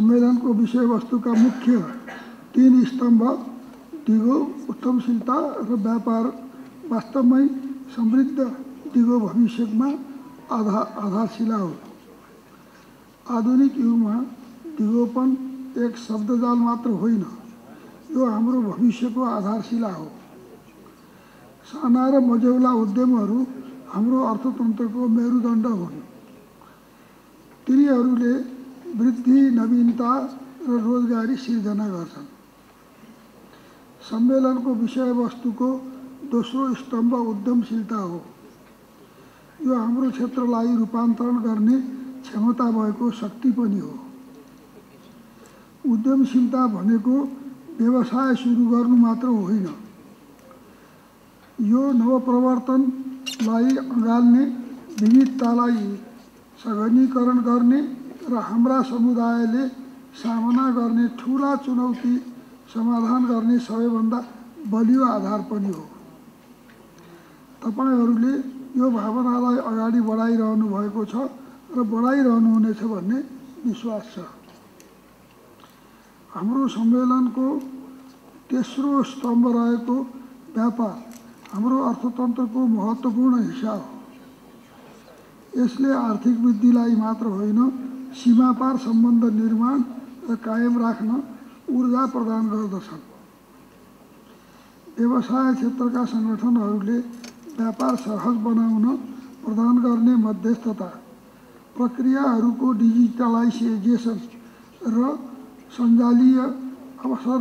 सम्मेलन को विषय वस्तु का मुख्य तीन स्तंभ दिगो उद्यमशीलता र व्यापार वास्तवमै समृद्ध दिगो भविष्यमा आधारशिला हो। आधुनिक युगमा दिगोपन एक शब्दजाल मात्र होइन, यो हाम्रो भविष्यको आधारशिला हो। साना र मझौला उद्यमहरू हाम्रो अर्थतन्त्रको मेरुदण्ड हुन्। तिनीहरूले वृद्धि, नवीनता र रोजगारी सिर्जना गर्छन्। सम्मेलनको विषयवस्तुको दोस्रो स्तम्भ उद्यमशीलता हो। यो हाम्रो क्षेत्रलाई रूपान्तरण गर्ने क्षमता भएको शक्ति पनि हो। उद्यमशीलता भनेको व्यवसाय सुरु गर्नु मात्र होइन, यो नवप्रवर्तनलाई अँगाल्ने, विविधतालाई सघनीकरण गर्ने र हाम्रा समुदायले सामना गर्ने ठूला चुनौती समाधान गर्ने सबैभन्दा बलियो आधार पनि हो। तपाईंहरूले यो भावनालाई अगाडि बढाइरहनु भएको छ र बढाइरहनुहुनेछ भन्ने विश्वास छ। हाम्रो सम्मेलनको तेस्रो स्तम्भ रहेको व्यापार हाम्रो अर्थतन्त्रको महत्त्वपूर्ण हिस्सा हो। यसले आर्थिक वृद्धिलाई मात्र होइन, सीमापार सम्बन्ध निर्माण र कायम राख्न ऊर्जा प्रदान गर्दछन्। व्यवसाय क्षेत्रका संगठनहरूले व्यापार सहज बनाउन प्रदान गर्ने मध्यस्थता, प्रक्रियाहरूको डिजिटलाइजेसन र सञ्जालीय अवसर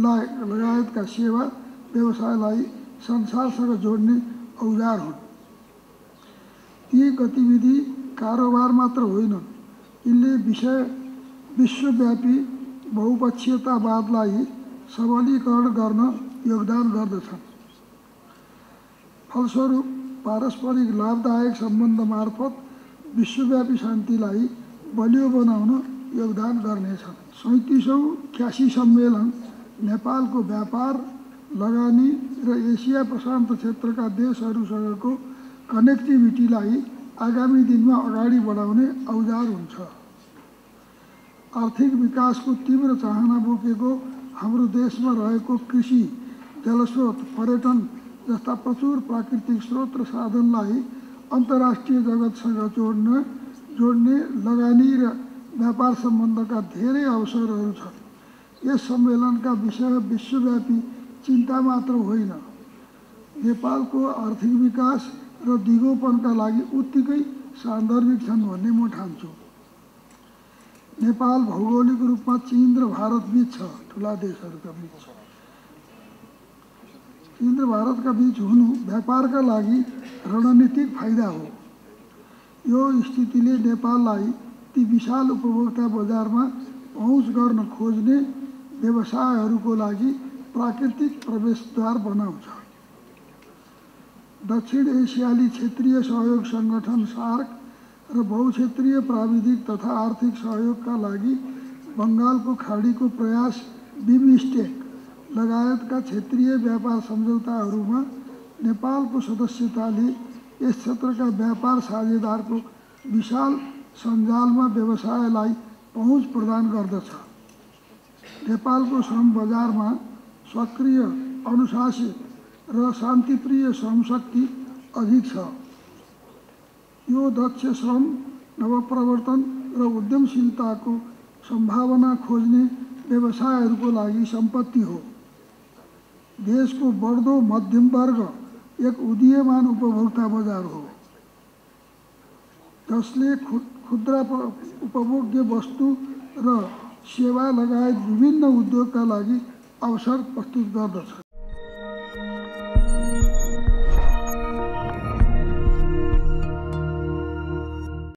लगायतका सेवा व्यवसायलाई संसारसँग जोड्ने औजार हुन्। यी गतिविधि कारोबार मात्र होइनन्, यिनले विश्वव्यापी बहुपक्षीयतावादलाई सबलीकरण गर्न योगदान गर्दछन्। फलस्वरूप पारस्परिक लाभदायक सम्बन्ध मार्फत विश्वव्यापी शान्तिलाई बलियो बनाउन योगदान गर्नेछन्। 37औं 81औं सम्मेलन नेपालको व्यापार, लगानी र एसिया प्रशान्त क्षेत्रका देशहरूसँगको कनेक्टिभिटीलाई आगामी दिनमा अगाडि बढाउने औजार हुन्छ। आर्थिक विकासको तीव्र चाहना बोकेको हाम्रो देशमा रहेको कृषि, जलस्रोत, पर्यटन जस्ता प्रचुर प्राकृतिक स्रोत र साधनलाई अन्तर्राष्ट्रिय जगतसँग जोड्ने लगानी र व्यापार सम्बन्धका धेरै अवसरहरू छन्। यस सम्मेलनका विषय विश्वव्यापी चिन्ता मात्र होइन, नेपालको आर्थिक विकास र दिगोपनका लागि उत्तिकै सान्दर्भिक छन् भन्ने म ठान्छु। नेपाल भौगोलिक रूपमा चीन र भारत बीच छ, ठुला देशहरूका बीच छ। चीन र भारतका बीच हुनु व्यापारका लागि रणनीतिक फाइदा हो। यो स्थितिले नेपाललाई ती विशाल उपभोक्ता बजारमा पहुँच गर्न खोज्ने व्यवसायहरूको लागि प्राकृतिक प्रवेशद्वार बनाउँछ। दक्षिण एसियाली क्षेत्रीय सहयोग सङ्गठन सार्क र बहुक्षेत्रीय प्राविधिक तथा आर्थिक सहयोगका लागि बङ्गालको खाडीको प्रयास, बिमस्टेक लगायतका क्षेत्रीय व्यापार सम्झौताहरूमा नेपालको सदस्यताले यस क्षेत्रका व्यापार साझेदारको विशाल सञ्जालमा व्यवसायलाई पहुँच प्रदान गर्दछ। नेपालको श्रम बजारमा सक्रिय, अनुशासित र शान्तिप्रिय श्रमशक्ति अधिक छ। यो दक्ष श्रम नवप्रवर्तन र उद्यमशीलताको सम्भावना खोज्ने व्यवसायहरूको लागि सम्पत्ति हो। देशको बढ्दो मध्यमवर्ग एक उदीयमान उपभोक्ता बजार हो, जसले खुद्रा उपभोग्य वस्तु र सेवा लगायत विभिन्न उद्योगका लागि अवसर प्रस्तुत गर्दछ।